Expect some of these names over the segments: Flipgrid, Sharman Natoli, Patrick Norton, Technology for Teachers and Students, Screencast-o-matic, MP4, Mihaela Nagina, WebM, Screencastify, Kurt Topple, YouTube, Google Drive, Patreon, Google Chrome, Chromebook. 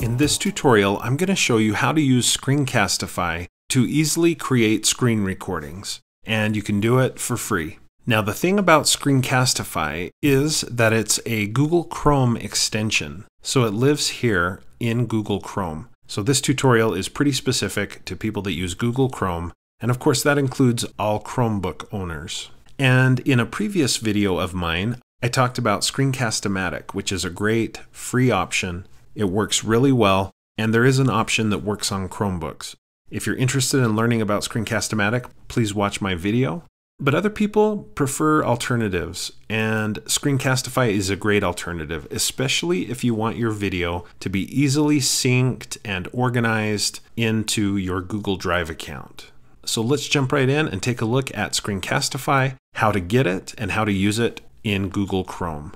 In this tutorial, I'm going to show you how to use Screencastify to easily create screen recordings, and you can do it for free. Now, the thing about Screencastify is that it's a Google Chrome extension, so it lives here in Google Chrome. So this tutorial is pretty specific to people that use Google Chrome, and of course that includes all Chromebook owners. And in a previous video of mine, I talked about Screencast-o-matic, which is a great free option. It works really well, and there is an option that works on Chromebooks. If you're interested in learning about Screencast-o-matic, please watch my video. But other people prefer alternatives, and Screencastify is a great alternative, especially if you want your video to be easily synced and organized into your Google Drive account. So let's jump right in and take a look at Screencastify, how to get it, and how to use it in Google Chrome.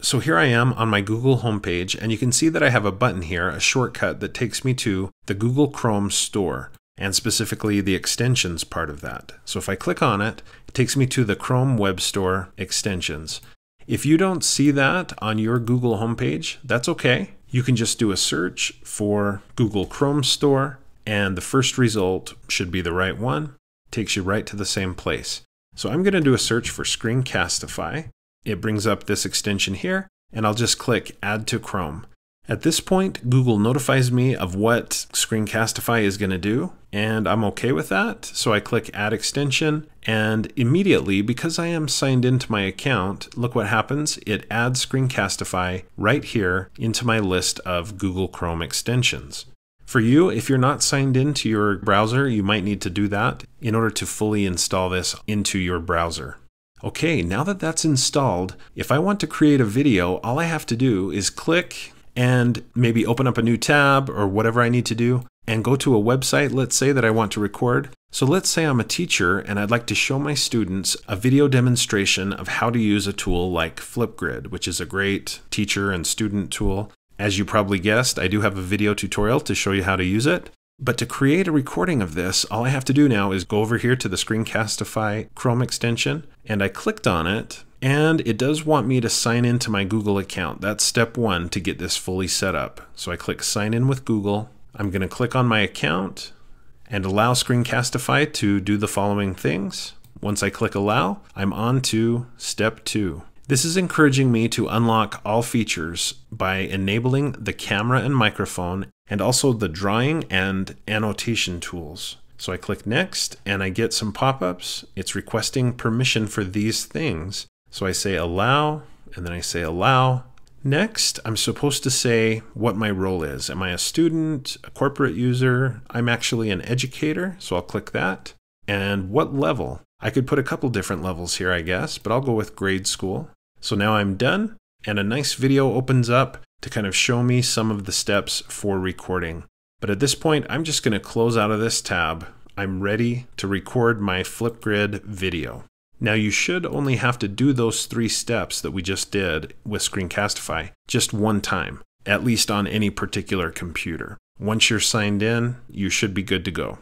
So here I am on my Google homepage, and you can see that I have a button here, a shortcut that takes me to the Google Chrome store, and specifically the extensions part of that. So if I click on it, it takes me to the Chrome Web Store extensions. If you don't see that on your Google homepage, that's okay. You can just do a search for Google Chrome Store, and the first result should be the right one. It takes you right to the same place. So I'm going to do a search for Screencastify. It brings up this extension here, and I'll just click Add to Chrome. At this point, Google notifies me of what Screencastify is going to do, and I'm okay with that. So I click Add Extension, and immediately, because I am signed into my account, look what happens. It adds Screencastify right here into my list of Google Chrome extensions. For you, if you're not signed into your browser, you might need to do that in order to fully install this into your browser. Okay, now that that's installed, if I want to create a video, all I have to do is click and maybe open up a new tab or whatever I need to do and go to a website, let's say, that I want to record. So let's say I'm a teacher and I'd like to show my students a video demonstration of how to use a tool like Flipgrid, which is a great teacher and student tool. As you probably guessed, I do have a video tutorial to show you how to use it. But to create a recording of this, all I have to do now is go over here to the Screencastify Chrome extension, and I clicked on it, and it does want me to sign into my Google account. That's step one to get this fully set up. So I click Sign in with Google. I'm going to click on my account and allow Screencastify to do the following things. Once I click Allow, I'm on to step two. This is encouraging me to unlock all features by enabling the camera and microphone and also the drawing and annotation tools. So I click Next and I get some pop-ups. It's requesting permission for these things. So I say Allow, and then I say Allow. Next, I'm supposed to say what my role is. Am I a student, a corporate user? I'm actually an educator, so I'll click that. And what level? I could put a couple different levels here, I guess, but I'll go with grade school. So now I'm done, and a nice video opens up to kind of show me some of the steps for recording. But at this point, I'm just going to close out of this tab. I'm ready to record my Flipgrid video. Now you should only have to do those three steps that we just did with Screencastify just one time, at least on any particular computer. Once you're signed in, you should be good to go.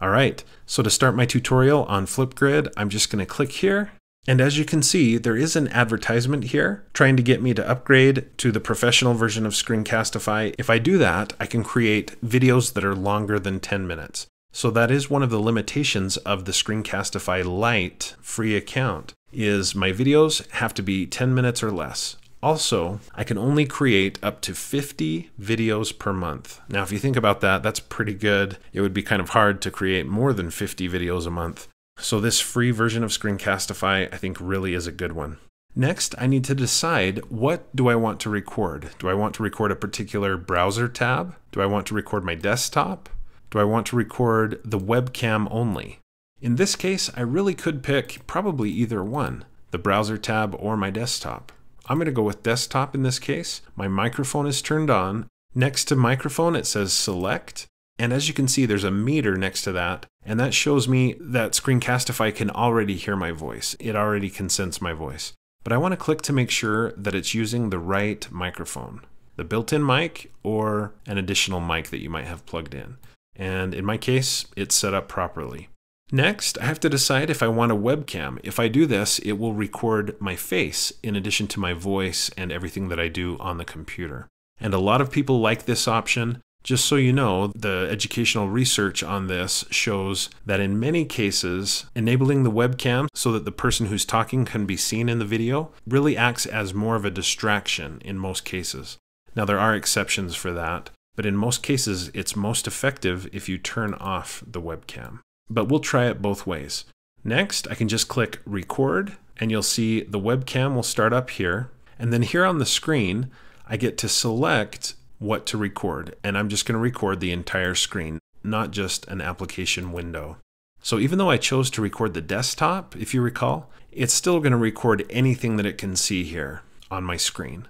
All right, so to start my tutorial on Flipgrid, I'm just going to click here. And as you can see, there is an advertisement here trying to get me to upgrade to the professional version of Screencastify. If I do that, I can create videos that are longer than 10 minutes. So that is one of the limitations of the Screencastify Lite free account, is my videos have to be 10 minutes or less. Also, I can only create up to 50 videos per month. Now, if you think about that, that's pretty good. It would be kind of hard to create more than 50 videos a month. So this free version of Screencastify, I think, really is a good one. Next, I need to decide, what do I want to record? Do I want to record a particular browser tab? Do I want to record my desktop? Do I want to record the webcam only? In this case, I really could pick probably either one, the browser tab or my desktop. I'm going to go with desktop in this case. My microphone is turned on. Next to microphone, it says select. And as you can see, there's a meter next to that, and that shows me that Screencastify can already hear my voice. It already can sense my voice. But I want to click to make sure that it's using the right microphone, the built-in mic or an additional mic that you might have plugged in. And in my case, it's set up properly. Next, I have to decide if I want a webcam. If I do this, it will record my face in addition to my voice and everything that I do on the computer. And a lot of people like this option. Just so you know, the educational research on this shows that in many cases, enabling the webcam so that the person who's talking can be seen in the video really acts as more of a distraction in most cases. Now, there are exceptions for that, but in most cases, it's most effective if you turn off the webcam. But we'll try it both ways. Next, I can just click record, and you'll see the webcam will start up here. And then here on the screen, I get to select what to record, and I'm just going to record the entire screen, not just an application window. So even though I chose to record the desktop, if you recall, it's still going to record anything that it can see here on my screen.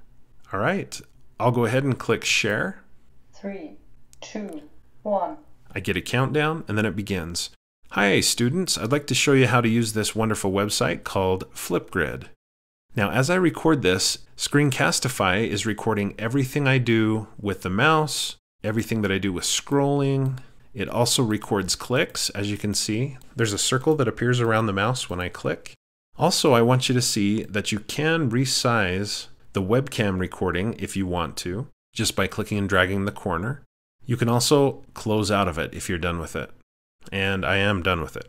All right, I'll go ahead and click share. 3, 2, 1. I get a countdown, and then it begins. Hi students, I'd like to show you how to use this wonderful website called Flipgrid. Now, as I record this, Screencastify is recording everything I do with the mouse, everything that I do with scrolling. It also records clicks, as you can see. There's a circle that appears around the mouse when I click. Also, I want you to see that you can resize the webcam recording if you want to, just by clicking and dragging the corner. You can also close out of it if you're done with it. And I am done with it.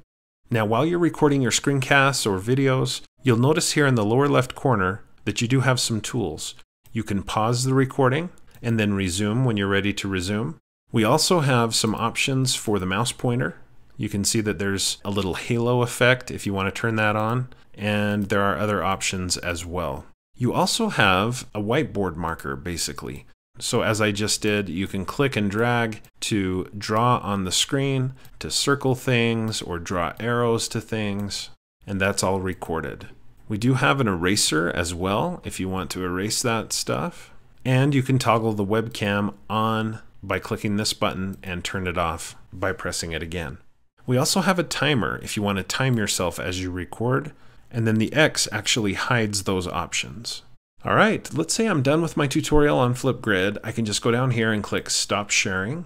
Now, while you're recording your screencasts or videos, you'll notice here in the lower left corner that you do have some tools. You can pause the recording and then resume when you're ready to resume. We also have some options for the mouse pointer. You can see that there's a little halo effect if you want to turn that on, and there are other options as well. You also have a whiteboard marker, basically. So as I just did, you can click and drag to draw on the screen, to circle things, or draw arrows to things. And that's all recorded. We do have an eraser as well if you want to erase that stuff. And you can toggle the webcam on by clicking this button and turn it off by pressing it again. We also have a timer if you want to time yourself as you record. And then the X actually hides those options. All right, let's say I'm done with my tutorial on Flipgrid. I can just go down here and click Stop Sharing.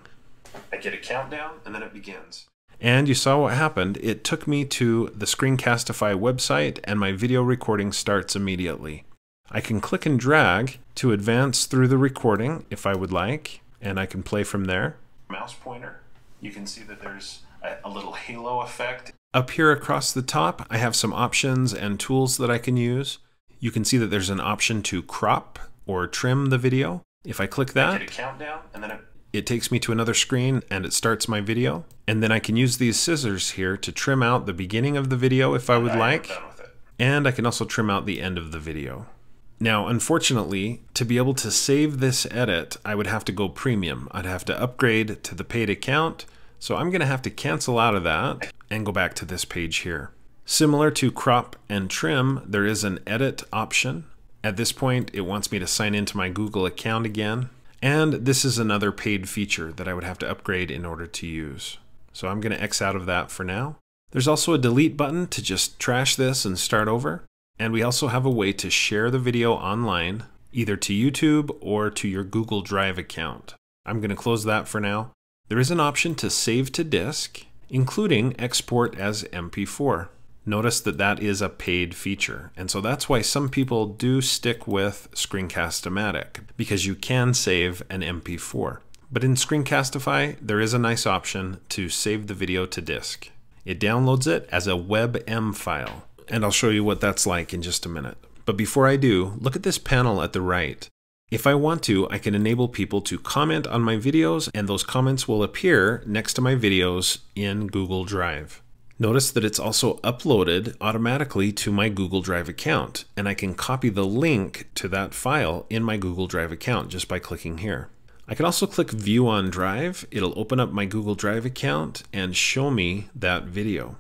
I get a countdown, and then it begins. And you saw what happened. It took me to the Screencastify website, and my video recording starts immediately. I can click and drag to advance through the recording if I would like, and I can play from there. Mouse pointer, you can see that there's a little halo effect. Up here across the top, I have some options and tools that I can use. You can see that there's an option to crop or trim the video. If I click that, I get a countdown, and then it takes me to another screen and it starts my video. And then I can use these scissors here to trim out the beginning of the video if I would like. And I can also trim out the end of the video. Now, unfortunately, to be able to save this edit, I would have to go premium. I'd have to upgrade to the paid account. So I'm going to have to cancel out of that and go back to this page here. Similar to crop and trim, there is an edit option. At this point, it wants me to sign into my Google account again. And this is another paid feature that I would have to upgrade in order to use. So I'm going to X out of that for now. There's also a delete button to just trash this and start over. And we also have a way to share the video online, either to YouTube or to your Google Drive account. I'm going to close that for now. There is an option to save to disk, including export as MP4. Notice that that is a paid feature. And so that's why some people do stick with Screencast-o-matic, because you can save an MP4. But in Screencastify, there is a nice option to save the video to disk. It downloads it as a WebM file. And I'll show you what that's like in just a minute. But before I do, look at this panel at the right. If I want to, I can enable people to comment on my videos, and those comments will appear next to my videos in Google Drive. Notice that it's also uploaded automatically to my Google Drive account, and I can copy the link to that file in my Google Drive account just by clicking here. I can also click View on Drive. It'll open up my Google Drive account and show me that video.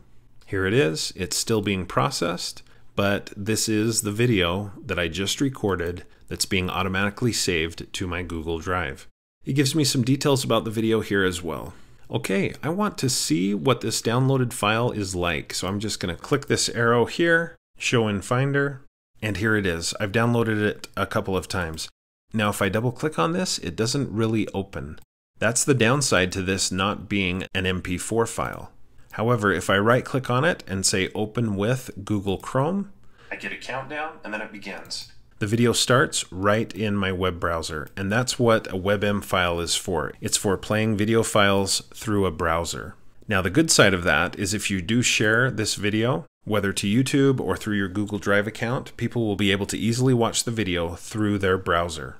Here it is. It's still being processed, but this is the video that I just recorded that's being automatically saved to my Google Drive. It gives me some details about the video here as well. Okay, I want to see what this downloaded file is like. So I'm just going to click this arrow here, show in Finder, and here it is. I've downloaded it a couple of times. Now, if I double click on this, it doesn't really open. That's the downside to this not being an MP4 file. However, if I right click on it and say open with Google Chrome, I get a countdown, and then it begins. The video starts right in my web browser, and that's what a WebM file is for. It's for playing video files through a browser. Now the good side of that is if you do share this video, whether to YouTube or through your Google Drive account, people will be able to easily watch the video through their browser.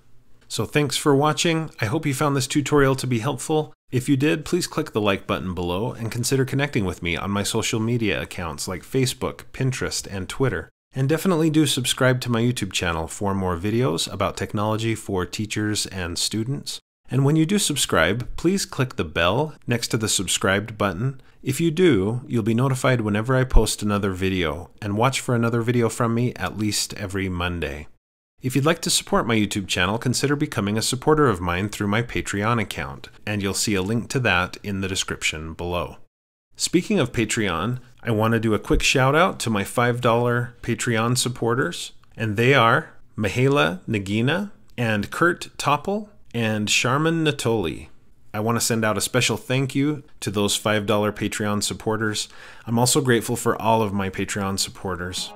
So thanks for watching. I hope you found this tutorial to be helpful. If you did, please click the like button below and consider connecting with me on my social media accounts like Facebook, Pinterest, and Twitter. And definitely do subscribe to my YouTube channel for more videos about technology for teachers and students. And when you do subscribe, please click the bell next to the subscribed button. If you do, you'll be notified whenever I post another video, and watch for another video from me at least every Monday. If you'd like to support my YouTube channel, consider becoming a supporter of mine through my Patreon account, and you'll see a link to that in the description below. Speaking of Patreon, I want to do a quick shout out to my $5 Patreon supporters, and they are Mihaela Nagina and Kurt Topple, and Sharman Natoli. I want to send out a special thank you to those $5 Patreon supporters. I'm also grateful for all of my Patreon supporters.